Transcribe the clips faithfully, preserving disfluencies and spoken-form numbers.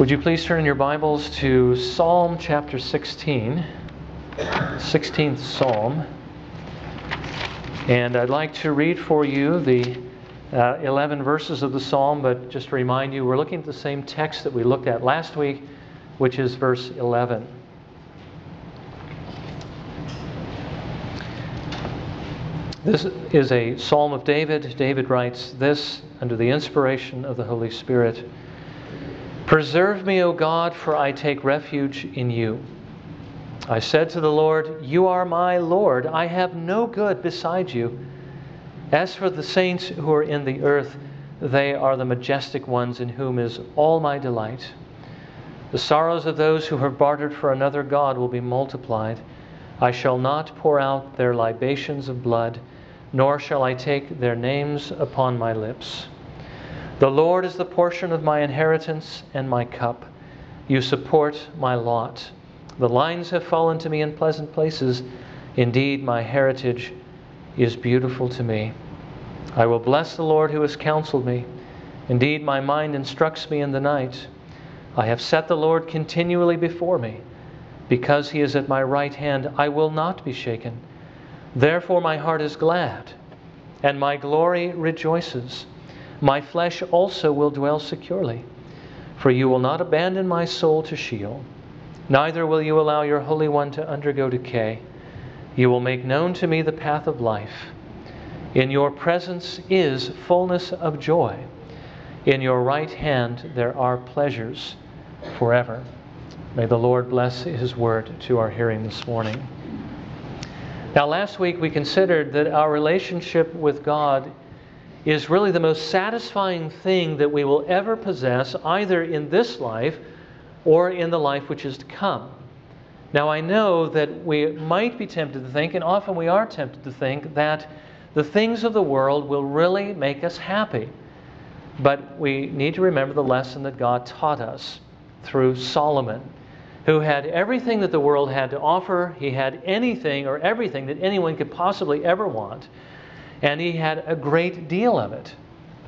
Would you please turn in your Bibles to Psalm chapter sixteen, sixteenth Psalm. And I'd like to read for you the uh, eleven verses of the Psalm, but just to remind you, we're looking at the same text that we looked at last week, which is verse eleven. This is a Psalm of David. David writes this under the inspiration of the Holy Spirit. Preserve me, O God, for I take refuge in you. I said to the Lord, you are my Lord. I have no good beside you. As for the saints who are in the earth, they are the majestic ones in whom is all my delight. The sorrows of those who have bartered for another God will be multiplied. I shall not pour out their libations of blood, nor shall I take their names upon my lips. The Lord is the portion of my inheritance and my cup. You support my lot. The lines have fallen to me in pleasant places. Indeed, my heritage is beautiful to me. I will bless the Lord who has counseled me. Indeed, my mind instructs me in the night. I have set the Lord continually before me. Because he is at my right hand, I will not be shaken. Therefore my heart is glad, and my glory rejoices. My flesh also will dwell securely, for you will not abandon my soul to Sheol, neither will you allow your Holy One to undergo decay. You will make known to me the path of life. In your presence is fullness of joy. In your right hand there are pleasures forever. May the Lord bless His word to our hearing this morning. Now, last week we considered that our relationship with God is really the most satisfying thing that we will ever possess, either in this life or in the life which is to come. Now, I know that we might be tempted to think, and often we are tempted to think, that the things of the world will really make us happy. But we need to remember the lesson that God taught us through Solomon, who had everything that the world had to offer. He had anything or everything that anyone could possibly ever want. And he had a great deal of it.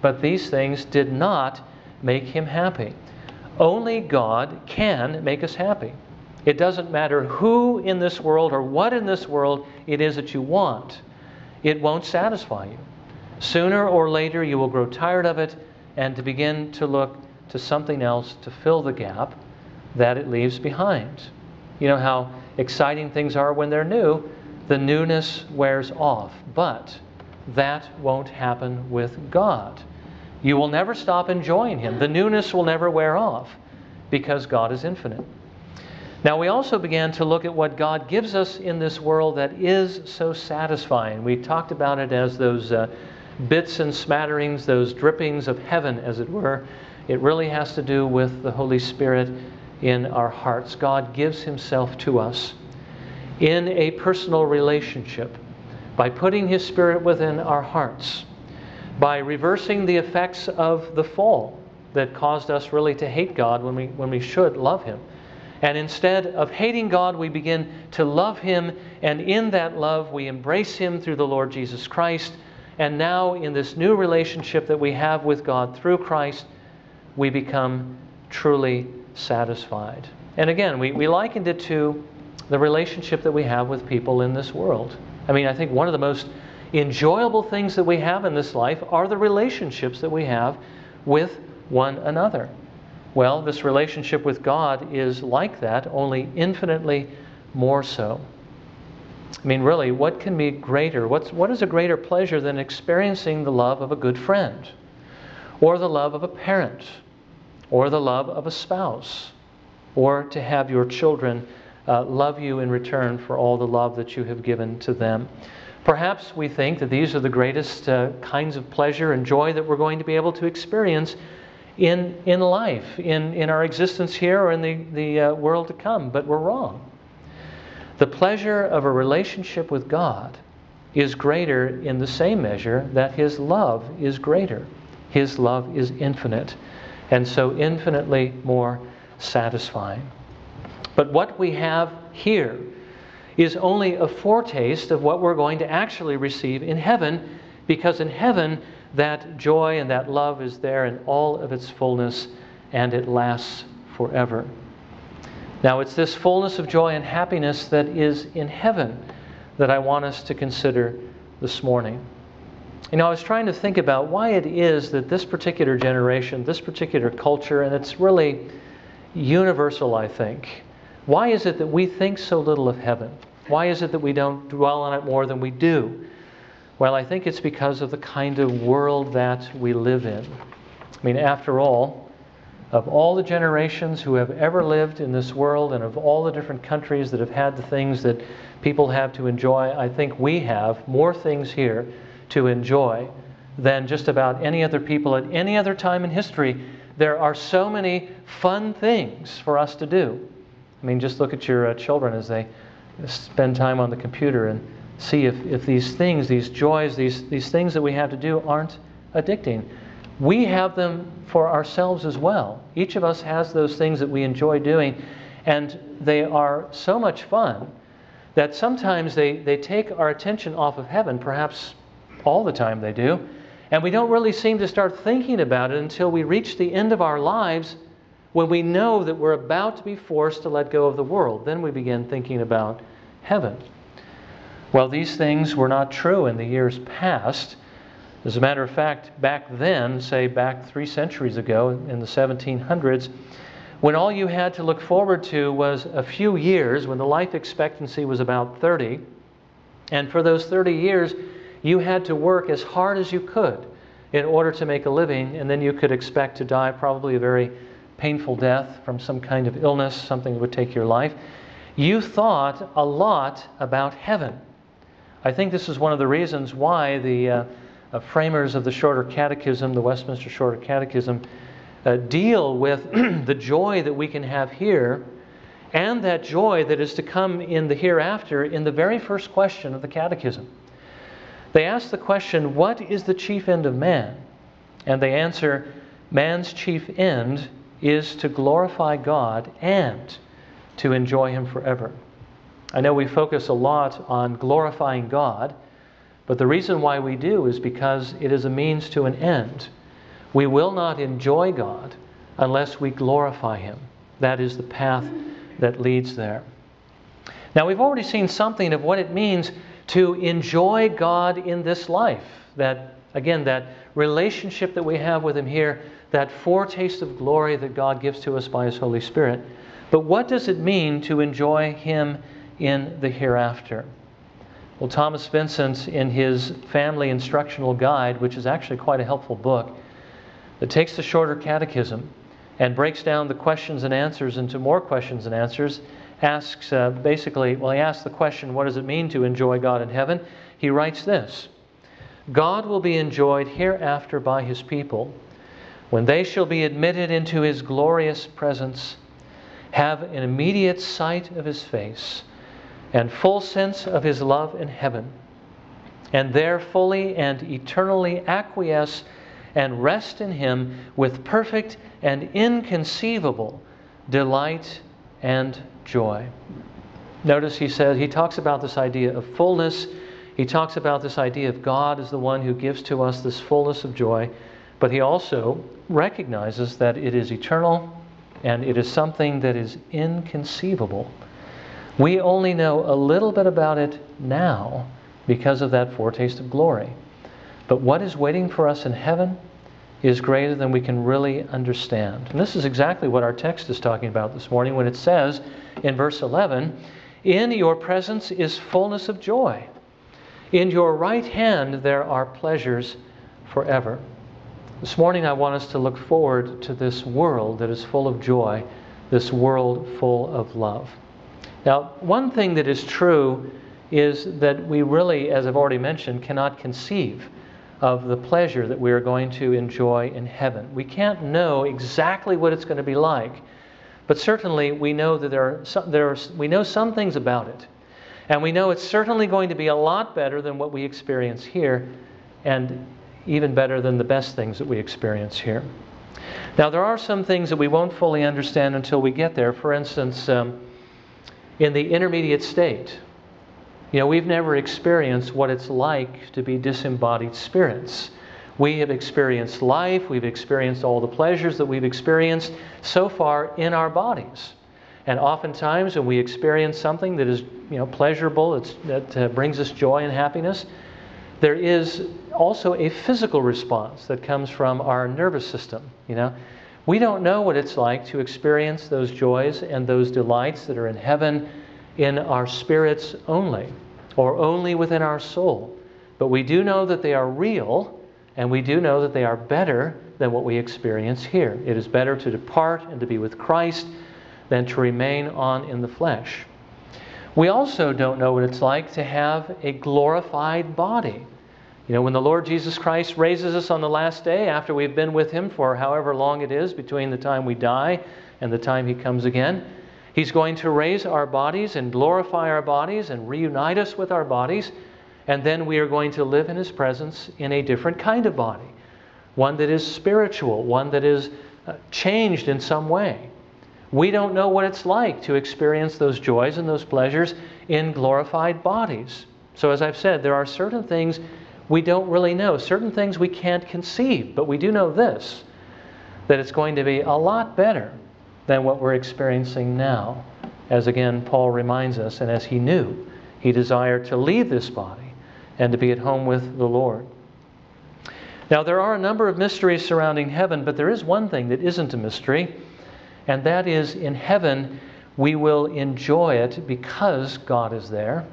But these things did not make him happy. Only God can make us happy. It doesn't matter who in this world or what in this world it is that you want. It won't satisfy you. Sooner or later you will grow tired of it and to begin to look to something else to fill the gap that it leaves behind. You know how exciting things are when they're new. The newness wears off. But that won't happen with God. You will never stop enjoying Him. The newness will never wear off because God is infinite. Now, we also began to look at what God gives us in this world that is so satisfying. We talked about it as those uh, bits and smatterings, those drippings of heaven, as it were. It really has to do with the Holy Spirit in our hearts. God gives Himself to us in a personal relationship, by putting His Spirit within our hearts, by reversing the effects of the fall that caused us really to hate God when we, when we should love Him. And instead of hating God, we begin to love Him, and in that love we embrace Him through the Lord Jesus Christ. And now in this new relationship that we have with God through Christ, we become truly satisfied. And again, we, we likened it to the relationship that we have with people in this world. I mean, I think one of the most enjoyable things that we have in this life are the relationships that we have with one another. Well, this relationship with God is like that, only infinitely more so. I mean, really, what can be greater? What's, what is a greater pleasure than experiencing the love of a good friend, or the love of a parent, or the love of a spouse, or to have your children Uh, love you in return for all the love that you have given to them? Perhaps we think that these are the greatest uh, kinds of pleasure and joy that we're going to be able to experience in in life, in, in our existence here or in the, the uh, world to come, but we're wrong. The pleasure of a relationship with God is greater in the same measure that His love is greater. His love is infinite, and so infinitely more satisfying. But what we have here is only a foretaste of what we're going to actually receive in heaven, because in heaven that joy and that love is there in all of its fullness, and it lasts forever. Now it's this fullness of joy and happiness that is in heaven that I want us to consider this morning. You know, I was trying to think about why it is that this particular generation, this particular culture, and it's really universal, I think. Why is it that we think so little of heaven? Why is it that we don't dwell on it more than we do? Well, I think it's because of the kind of world that we live in. I mean, after all, of all the generations who have ever lived in this world and of all the different countries that have had the things that people have to enjoy, I think we have more things here to enjoy than just about any other people at any other time in history. There are so many fun things for us to do. I mean, just look at your uh, children as they spend time on the computer and see if, if these things, these joys, these, these things that we have to do aren't addicting. We have them for ourselves as well. Each of us has those things that we enjoy doing, and they are so much fun that sometimes they, they take our attention off of heaven, perhaps all the time they do, and we don't really seem to start thinking about it until we reach the end of our lives, when we know that we're about to be forced to let go of the world. Then we begin thinking about heaven. Well, these things were not true in the years past. As a matter of fact, back then, say back three centuries ago in the seventeen hundreds, when all you had to look forward to was a few years, when the life expectancy was about thirty, and for those thirty years, you had to work as hard as you could in order to make a living, and then you could expect to die probably a very painful death from some kind of illness, something that would take your life. You thought a lot about heaven. I think this is one of the reasons why the uh, uh, framers of the Shorter Catechism, the Westminster Shorter Catechism, uh, deal with the joy that we can have here and that joy that is to come in the hereafter in the very first question of the Catechism. They ask the question, what is the chief end of man? And they answer, man's chief end is to glorify God and to enjoy Him forever. I know we focus a lot on glorifying God, but the reason why we do is because it is a means to an end. We will not enjoy God unless we glorify Him. That is the path that leads there. Now, we've already seen something of what it means to enjoy God in this life. That, again, that relationship that we have with Him here, that foretaste of glory that God gives to us by His Holy Spirit. But what does it mean to enjoy Him in the hereafter? Well, Thomas Vincent, in his Family Instructional Guide, which is actually quite a helpful book, that takes the Shorter Catechism and breaks down the questions and answers into more questions and answers, asks uh, basically, well, he asks the question, what does it mean to enjoy God in heaven? He writes this, God will be enjoyed hereafter by His people, when they shall be admitted into His glorious presence, have an immediate sight of His face, and full sense of His love in heaven, and there fully and eternally acquiesce and rest in Him with perfect and inconceivable delight and joy. Notice he says, he talks about this idea of fullness. He talks about this idea of God as the one who gives to us this fullness of joy. But he also recognizes that it is eternal and it is something that is inconceivable. We only know a little bit about it now because of that foretaste of glory. But what is waiting for us in heaven is greater than we can really understand. And this is exactly what our text is talking about this morning when it says in verse eleven, in your presence is fullness of joy. In your right hand there are pleasures forever. This morning I want us to look forward to this world that is full of joy, this world full of love. Now, one thing that is true is that we really, as I've already mentioned, cannot conceive of the pleasure that we are going to enjoy in heaven. We can't know exactly what it's going to be like, but certainly we know that there are some, there are, we know some things about it. And we know it's certainly going to be a lot better than what we experience here, and even better than the best things that we experience here. Now, there are some things that we won't fully understand until we get there. For instance, um, in the intermediate state, you know, we've never experienced what it's like to be disembodied spirits We have experienced life, we've experienced all the pleasures that we've experienced so far in our bodies. And oftentimes when we experience something that is, you know, pleasurable, it's, that uh, brings us joy and happiness, there is also a physical response that comes from our nervous system. You know, we don't know what it's like to experience those joys and those delights that are in heaven in our spirits only, or only within our soul. But we do know that they are real, and we do know that they are better than what we experience here. It is better to depart and to be with Christ than to remain on in the flesh. We also don't know what it's like to have a glorified body. You know, when the Lord Jesus Christ raises us on the last day, after we've been with Him for however long it is between the time we die and the time He comes again, He's going to raise our bodies and glorify our bodies and reunite us with our bodies, and then we are going to live in His presence in a different kind of body, one that is spiritual, one that is changed in some way. We don't know what it's like to experience those joys and those pleasures in glorified bodies. So as I've said, there are certain things we don't really know, certain things we can't conceive, but we do know this, that it's going to be a lot better than what we're experiencing now. As again, Paul reminds us, and as he knew, he desired to leave this body and to be at home with the Lord. Now there are a number of mysteries surrounding heaven, but there is one thing that isn't a mystery, and that is, in heaven we will enjoy it because God is there.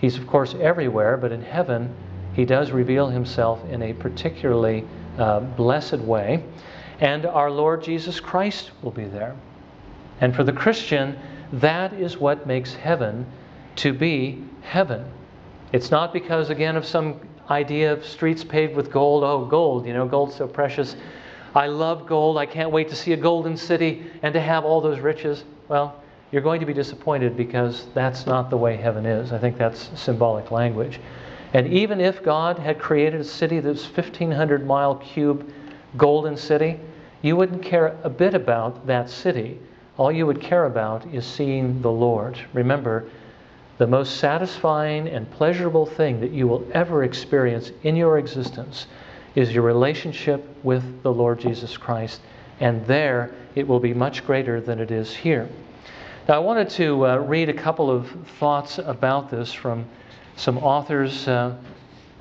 He's of course everywhere, but in heaven He does reveal Himself in a particularly uh, blessed way. And our Lord Jesus Christ will be there. And for the Christian, that is what makes heaven to be heaven. It's not because, again, of some idea of streets paved with gold. Oh, gold, you know, gold's so precious. I love gold. I can't wait to see a golden city and to have all those riches. Well, you're going to be disappointed because that's not the way heaven is. I think that's symbolic language. And even if God had created a city that's fifteen hundred mile cube golden city, you wouldn't care a bit about that city. All you would care about is seeing the Lord. Remember, the most satisfying and pleasurable thing that you will ever experience in your existence is your relationship with the Lord Jesus Christ. And there, it will be much greater than it is here. Now, I wanted to uh, read a couple of thoughts about this from some authors uh,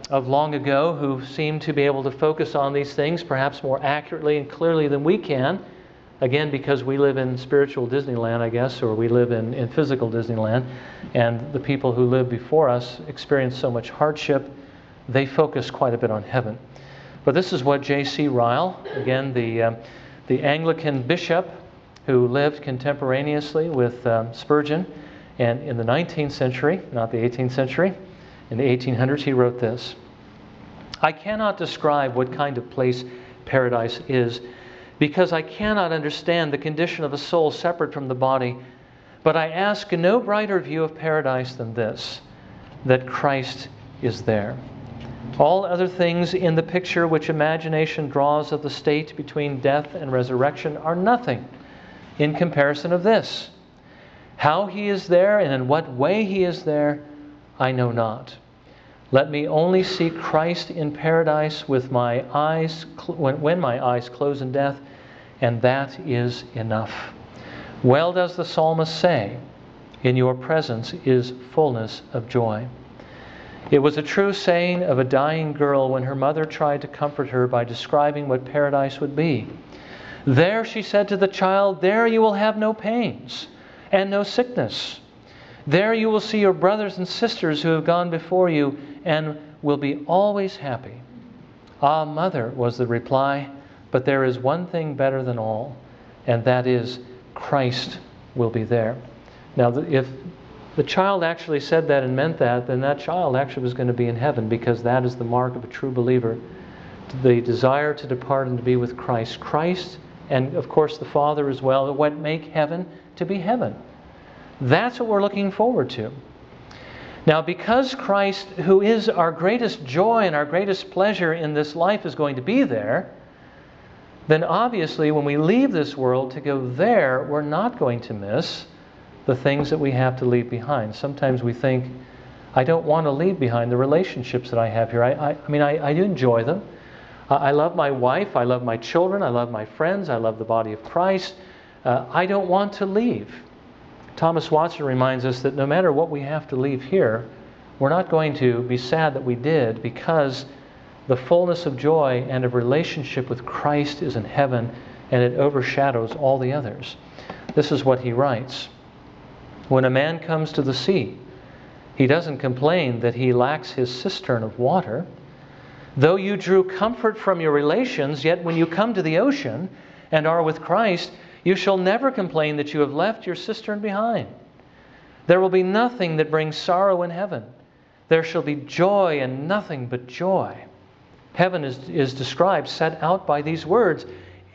of long ago who seem to be able to focus on these things perhaps more accurately and clearly than we can. Again, because we live in spiritual Disneyland, I guess, or we live in, in physical Disneyland, and the people who lived before us experienced so much hardship, they focus quite a bit on heaven. But this is what J C Ryle, again, the, uh, the Anglican bishop who lived contemporaneously with um, Spurgeon, and in the nineteenth century, not the eighteenth century, in the eighteen hundreds, he wrote this. I cannot describe what kind of place paradise is, because I cannot understand the condition of a soul separate from the body, but I ask no brighter view of paradise than this, that Christ is there. All other things in the picture which imagination draws of the state between death and resurrection are nothing in comparison of this. How He is there and in what way He is there, I know not. Let me only see Christ in paradise with my eyes when, when my eyes close in death, and that is enough. Well does the psalmist say, in your presence is fullness of joy. It was a true saying of a dying girl when her mother tried to comfort her by describing what paradise would be. There, she said to the child, there you will have no pains and no sickness. There you will see your brothers and sisters who have gone before you and will be always happy. Ah, mother, was the reply, but there is one thing better than all, and that is Christ will be there. Now, if the child actually said that and meant that, then that child actually was going to be in heaven, because that is the mark of a true believer, the desire to depart and to be with Christ. Christ, and of course the Father as well, what make heaven to be heaven. That's what we're looking forward to. Now, because Christ, who is our greatest joy and our greatest pleasure in this life, is going to be there, then obviously when we leave this world to go there, we're not going to miss the things that we have to leave behind. Sometimes we think, I don't want to leave behind the relationships that I have here. I, I, I mean, I, I do enjoy them. Uh, I love my wife, I love my children, I love my friends, I love the body of Christ. Uh, I don't want to leave. Thomas Watson reminds us that no matter what we have to leave here, we're not going to be sad that we did, because the fullness of joy and of relationship with Christ is in heaven, and it overshadows all the others. This is what he writes. When a man comes to the sea, he doesn't complain that he lacks his cistern of water. Though you drew comfort from your relations, yet when you come to the ocean and are with Christ, you shall never complain that you have left your cistern behind. There will be nothing that brings sorrow in heaven. There shall be joy and nothing but joy. Heaven is, is described, set out by these words,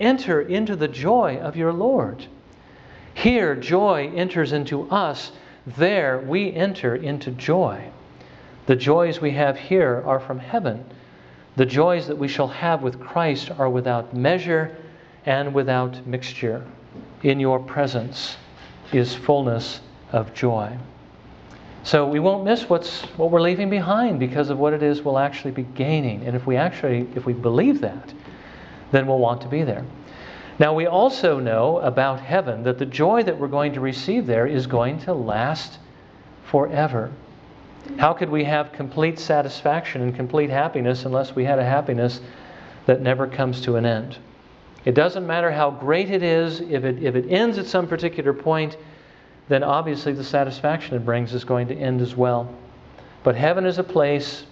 enter into the joy of your Lord. Here joy enters into us. There we enter into joy. The joys we have here are from heaven. The joys that we shall have with Christ are without measure and without mixture. In your presence is fullness of joy. So we won't miss what's what we're leaving behind, because of what it is we'll actually be gaining. And if we actually, if we believe that, then we'll want to be there. Now we also know about heaven that the joy that we're going to receive there is going to last forever. How could we have complete satisfaction and complete happiness unless we had a happiness that never comes to an end? It doesn't matter how great it is. If it, if it ends at some particular point, then obviously the satisfaction it brings is going to end as well. But heaven is a place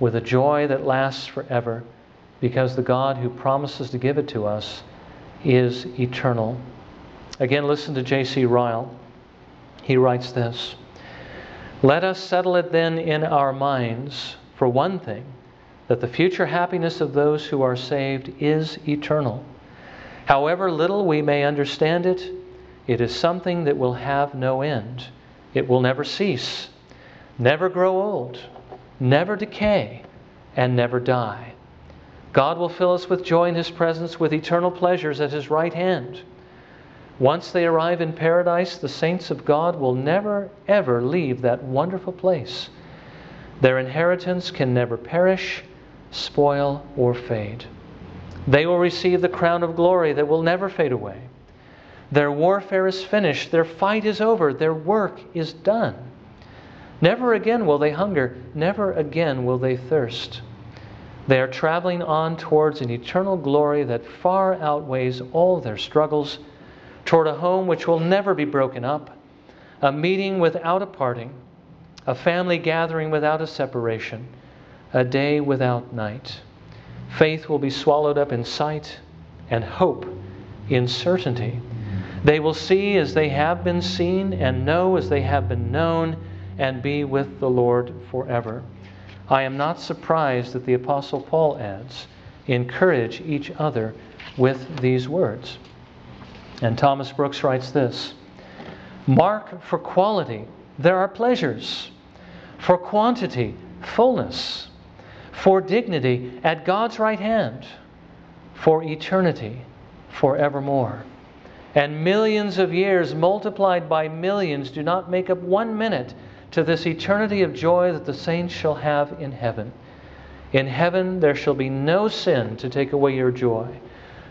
with a joy that lasts forever, because the God who promises to give it to us is eternal. Again, listen to J C Ryle. He writes this. Let us settle it then in our minds, for one thing, that the future happiness of those who are saved is eternal. However little we may understand it, it is something that will have no end. It will never cease, never grow old, never decay, and never die. God will fill us with joy in His presence, with eternal pleasures at His right hand. Once they arrive in paradise, the saints of God will never, ever leave that wonderful place. Their inheritance can never perish, spoil, or fade. They will receive the crown of glory that will never fade away. Their warfare is finished. Their fight is over. Their work is done. Never again will they hunger. Never again will they thirst. They are traveling on towards an eternal glory that far outweighs all their struggles, toward a home which will never be broken up, a meeting without a parting, a family gathering without a separation, a day without night. Faith will be swallowed up in sight, and hope in certainty. They will see as they have been seen, and know as they have been known, and be with the Lord forever. I am not surprised that the Apostle Paul adds, encourage each other with these words. And Thomas Brooks writes this, mark for quality, there are pleasures. For quantity, fullness. For dignity, at God's right hand. For eternity, forevermore. And millions of years multiplied by millions do not make up one minute to this eternity of joy that the saints shall have in heaven. In heaven there shall be no sin to take away your joy,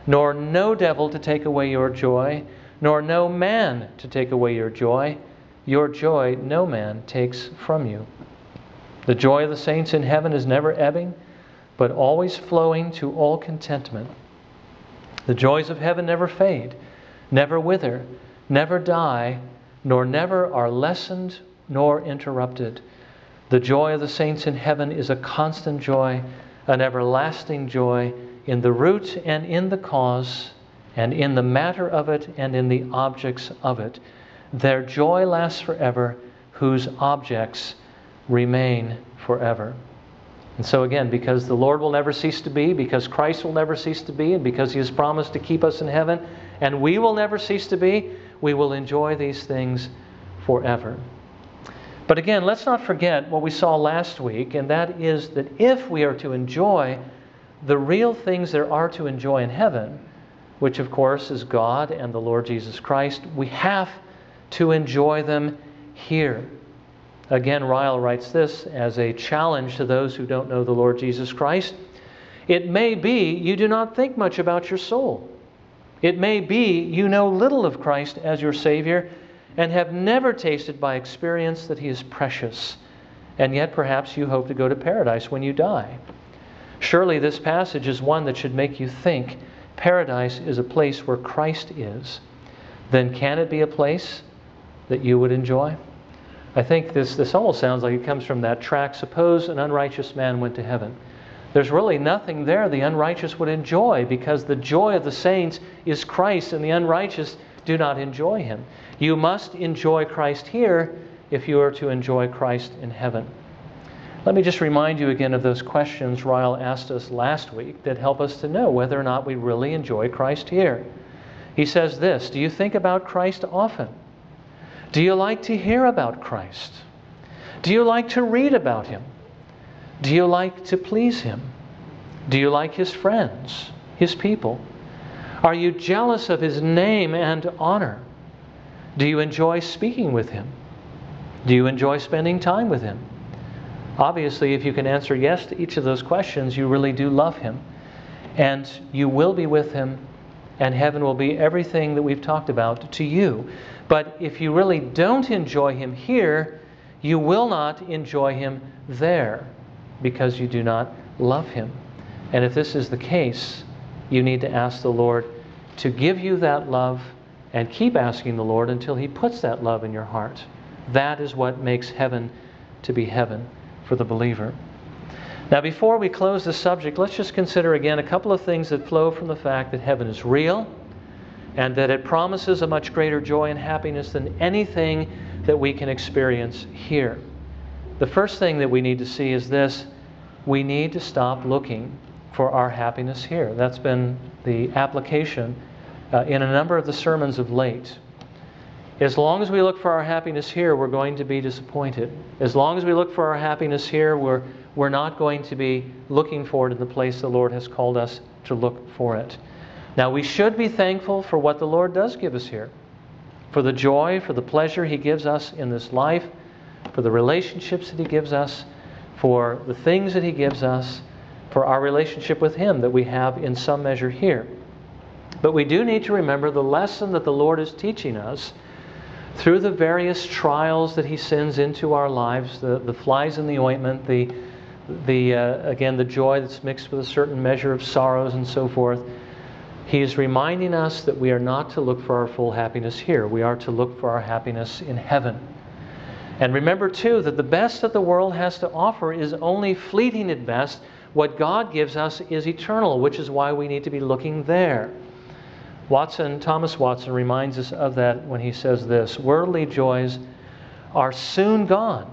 nor no devil to take away your joy, nor no man to take away your joy. Your joy no man takes from you. The joy of the saints in heaven is never ebbing, but always flowing to all contentment. The joys of heaven never fade, never wither, never die, nor never are lessened nor interrupted. The joy of the saints in heaven is a constant joy, an everlasting joy, in the root and in the cause, and in the matter of it and in the objects of it. Their joy lasts forever, whose objects remain forever. And so again, because the Lord will never cease to be, because Christ will never cease to be, and because He has promised to keep us in heaven, and we will never cease to be, we will enjoy these things forever. But again, let's not forget what we saw last week, and that is that if we are to enjoy the real things there are to enjoy in heaven, which of course is God and the Lord Jesus Christ, we have to enjoy them here. Again, Ryle writes this as a challenge to those who don't know the Lord Jesus Christ. It may be you do not think much about your soul. It may be you know little of Christ as your Savior and have never tasted by experience that He is precious. And yet perhaps you hope to go to paradise when you die. Surely this passage is one that should make you think paradise is a place where Christ is. Then can it be a place that you would enjoy? I think this, this almost sounds like it comes from that tract, Suppose an Unrighteous Man Went to Heaven. There's really nothing there the unrighteous would enjoy, because the joy of the saints is Christ, and the unrighteous do not enjoy Him. You must enjoy Christ here if you are to enjoy Christ in heaven. Let me just remind you again of those questions Ryle asked us last week that help us to know whether or not we really enjoy Christ here. He says this: do you think about Christ often? Do you like to hear about Christ? Do you like to read about Him? Do you like to please Him? Do you like His friends, His people? Are you jealous of His name and honor? Do you enjoy speaking with Him? Do you enjoy spending time with Him? Obviously, if you can answer yes to each of those questions, you really do love Him. And you will be with Him, and heaven will be everything that we've talked about to you. But if you really don't enjoy Him here, you will not enjoy Him there, because you do not love Him. And if this is the case, you need to ask the Lord to give you that love, and keep asking the Lord until He puts that love in your heart. That is what makes heaven to be heaven for the believer. Now, before we close this subject, let's just consider again a couple of things that flow from the fact that heaven is real and that it promises a much greater joy and happiness than anything that we can experience here. The first thing that we need to see is this: we need to stop looking for our happiness here. That's been the application uh, in a number of the sermons of late. As long as we look for our happiness here, we're going to be disappointed. As long as we look for our happiness here, we're, we're not going to be looking for it in the place the Lord has called us to look for it. Now, we should be thankful for what the Lord does give us here, for the joy, for the pleasure He gives us in this life, for the relationships that He gives us, for the things that He gives us, for our relationship with Him that we have in some measure here. But we do need to remember the lesson that the Lord is teaching us through the various trials that He sends into our lives, the, the flies in the ointment, the, the uh, again, the joy that's mixed with a certain measure of sorrows and so forth. He is reminding us that we are not to look for our full happiness here. We are to look for our happiness in heaven. And remember, too, that the best that the world has to offer is only fleeting at best. What God gives us is eternal, which is why we need to be looking there. Watson, Thomas Watson reminds us of that when he says this: worldly joys are soon gone.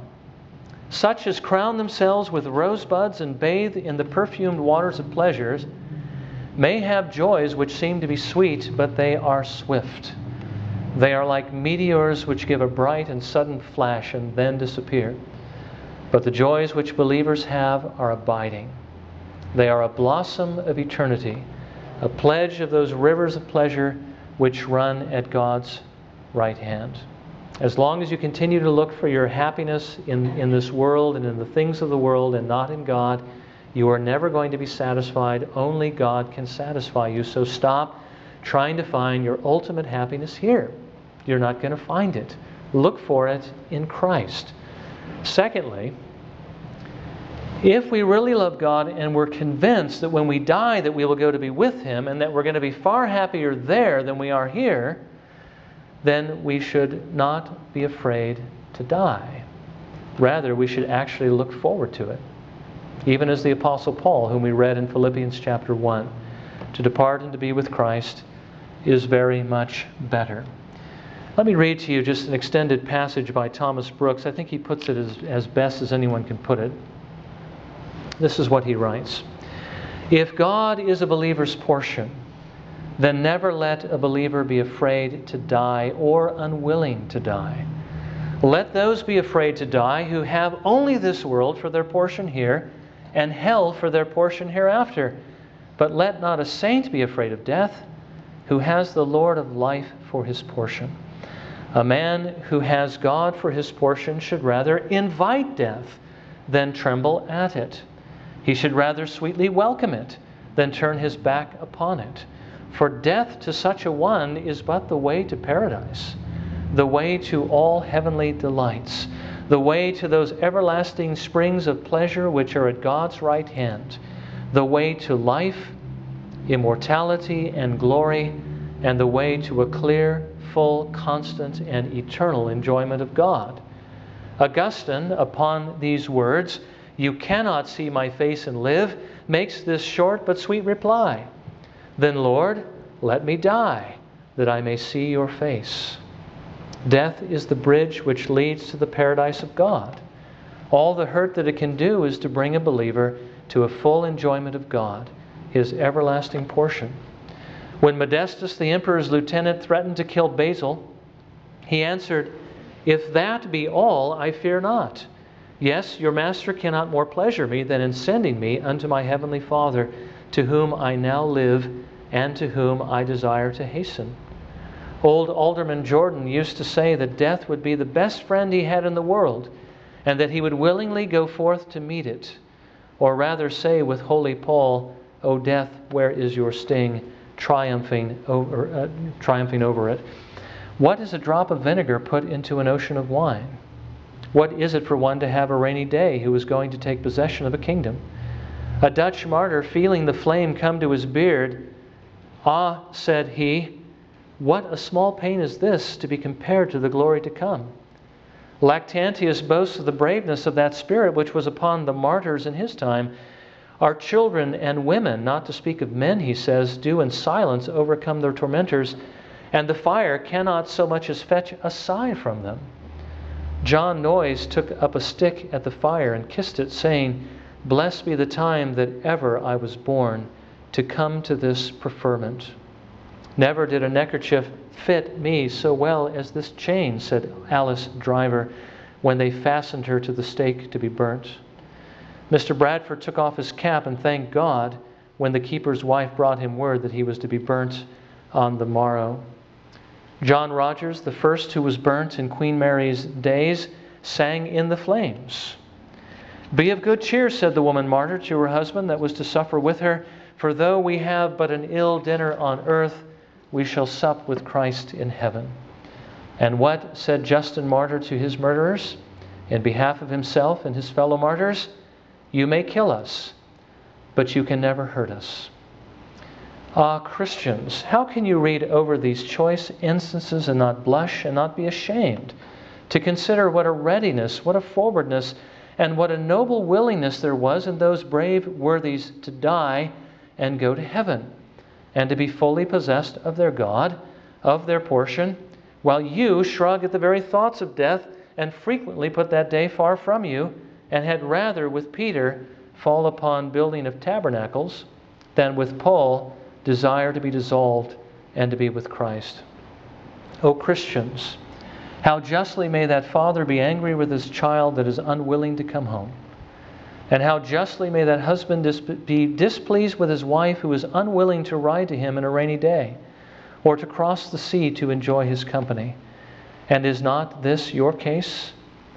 Such as crown themselves with rosebuds and bathe in the perfumed waters of pleasures may have joys which seem to be sweet, but they are swift. They are like meteors which give a bright and sudden flash and then disappear. But the joys which believers have are abiding. They are a blossom of eternity, a pledge of those rivers of pleasure which run at God's right hand. As long as you continue to look for your happiness in, in this world and in the things of the world and not in God, you are never going to be satisfied. Only God can satisfy you. So stop trying to find your ultimate happiness here. You're not going to find it. Look for it in Christ. Secondly, if we really love God and we're convinced that when we die that we will go to be with Him and that we're going to be far happier there than we are here, then we should not be afraid to die. Rather, we should actually look forward to it. Even as the Apostle Paul, whom we read in Philippians chapter one, to depart and to be with Christ is very much better. Let me read to you just an extended passage by Thomas Brooks. I think he puts it as, as best as anyone can put it. This is what he writes: if God is a believer's portion, then never let a believer be afraid to die or unwilling to die. Let those be afraid to die who have only this world for their portion here and hell for their portion hereafter. But let not a saint be afraid of death who has the Lord of life for his portion. A man who has God for his portion should rather invite death than tremble at it. He should rather sweetly welcome it than turn his back upon it. For death to such a one is but the way to paradise, the way to all heavenly delights, the way to those everlasting springs of pleasure which are at God's right hand, the way to life, immortality, and glory, and the way to a clear, full, constant, and eternal enjoyment of God. Augustine, upon these words, "You cannot see my face and live," makes this short but sweet reply: "Then, Lord, let me die, that I may see your face." Death is the bridge which leads to the paradise of God. All the hurt that it can do is to bring a believer to a full enjoyment of God, his everlasting portion. When Modestus, the emperor's lieutenant, threatened to kill Basil, he answered, "If that be all, I fear not. Yes, your master cannot more pleasure me than in sending me unto my heavenly Father, to whom I now live and to whom I desire to hasten." Old Alderman Jordan used to say that death would be the best friend he had in the world, and that he would willingly go forth to meet it, or rather say with holy Paul, "O death, where is your sting?" Triumphing over, uh, triumphing over it. What is a drop of vinegar put into an ocean of wine? What is it for one to have a rainy day who is going to take possession of a kingdom? A Dutch martyr, feeling the flame come to his beard, "Ah," said he, "what a small pain is this to be compared to the glory to come." Lactantius boasts of the braveness of that spirit which was upon the martyrs in his time. "Our children and women, not to speak of men," he says, "do in silence overcome their tormentors, and the fire cannot so much as fetch a sigh from them." John Noyes took up a stick at the fire and kissed it, saying, "Blessed be the time that ever I was born to come to this preferment. Never did a neckerchief fit me so well as this chain," said Alice Driver, when they fastened her to the stake to be burnt. Mister Bradford took off his cap and thanked God when the keeper's wife brought him word that he was to be burnt on the morrow. John Rogers, the first who was burnt in Queen Mary's days, sang in the flames. "Be of good cheer," said the woman martyr to her husband that was to suffer with her, "for though we have but an ill dinner on earth, we shall sup with Christ in heaven." And what said Justin Martyr to his murderers in behalf of himself and his fellow martyrs? "You may kill us, but you can never hurt us." Ah, Christians, how can you read over these choice instances and not blush and not be ashamed to consider what a readiness, what a forwardness, and what a noble willingness there was in those brave worthies to die and go to heaven, and to be fully possessed of their God, of their portion, while you shrug at the very thoughts of death and frequently put that day far from you, and had rather, with Peter, fall upon building of tabernacles, than with Paul, desire to be dissolved and to be with Christ. O Christians, how justly may that father be angry with his child that is unwilling to come home. And how justly may that husband dis- be displeased with his wife who is unwilling to ride to him in a rainy day, or to cross the sea to enjoy his company. And is not this your case?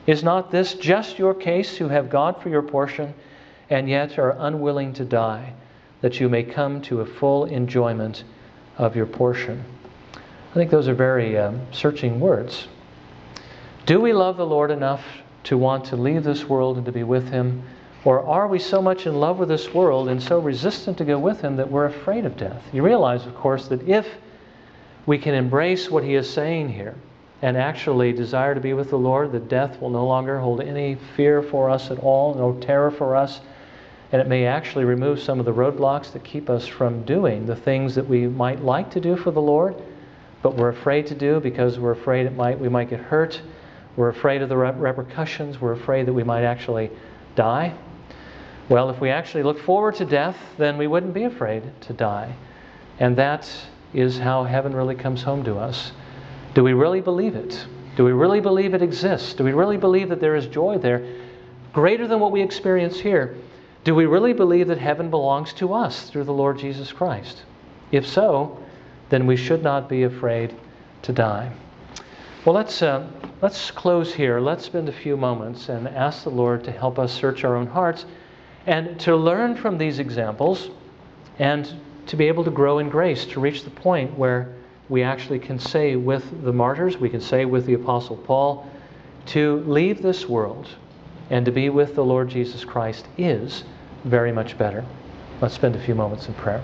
Is not this just your case who have God for your portion and yet are unwilling to die, that you may come to a full enjoyment of your portion? I think those are very um, searching words. Do we love the Lord enough to want to leave this world and to be with Him? Or are we so much in love with this world and so resistant to go with Him that we're afraid of death? You realize, of course, that if we can embrace what He is saying here, and actually desire to be with the Lord, that death will no longer hold any fear for us at all, no terror for us, and it may actually remove some of the roadblocks that keep us from doing the things that we might like to do for the Lord, but we're afraid to do because we're afraid it might we might get hurt, we're afraid of the repercussions, we're afraid that we might actually die. Well, if we actually look forward to death, then we wouldn't be afraid to die. And that is how heaven really comes home to us. Do we really believe it? Do we really believe it exists? Do we really believe that there is joy there greater than what we experience here? Do we really believe that heaven belongs to us through the Lord Jesus Christ? If so, then we should not be afraid to die. Well, let's, uh, let's close here. Let's spend a few moments and ask the Lord to help us search our own hearts And to learn from these examples and to be able to grow in grace, to reach the point where we actually can say with the martyrs, we can say with the Apostle Paul, to leave this world and to be with the Lord Jesus Christ is very much better. Let's spend a few moments in prayer.